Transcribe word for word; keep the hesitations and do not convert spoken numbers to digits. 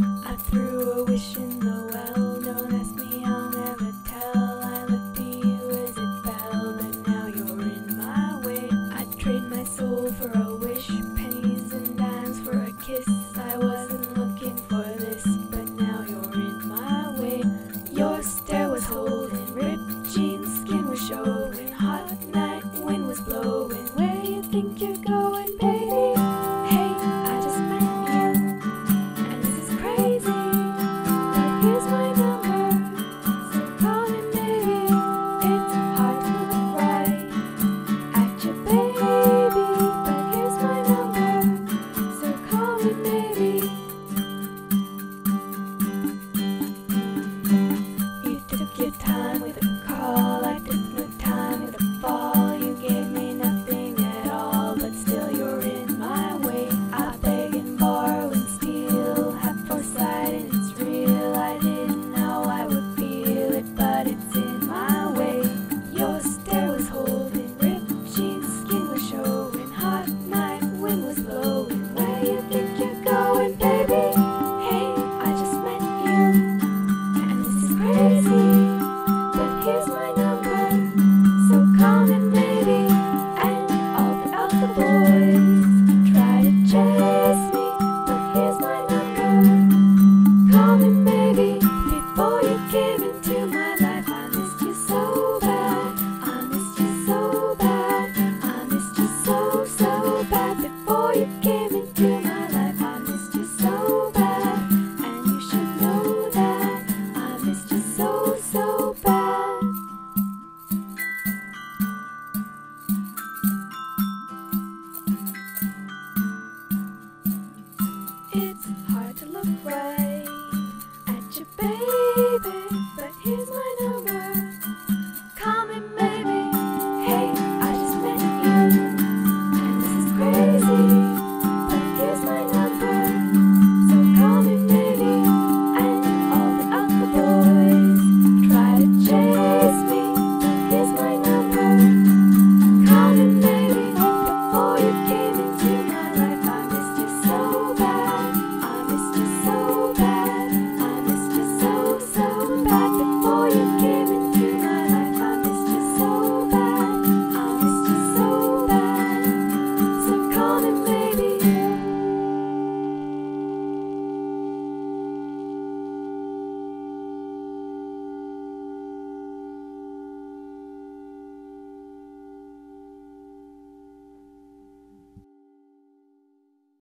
I threw a wish in the well, don't ask me how.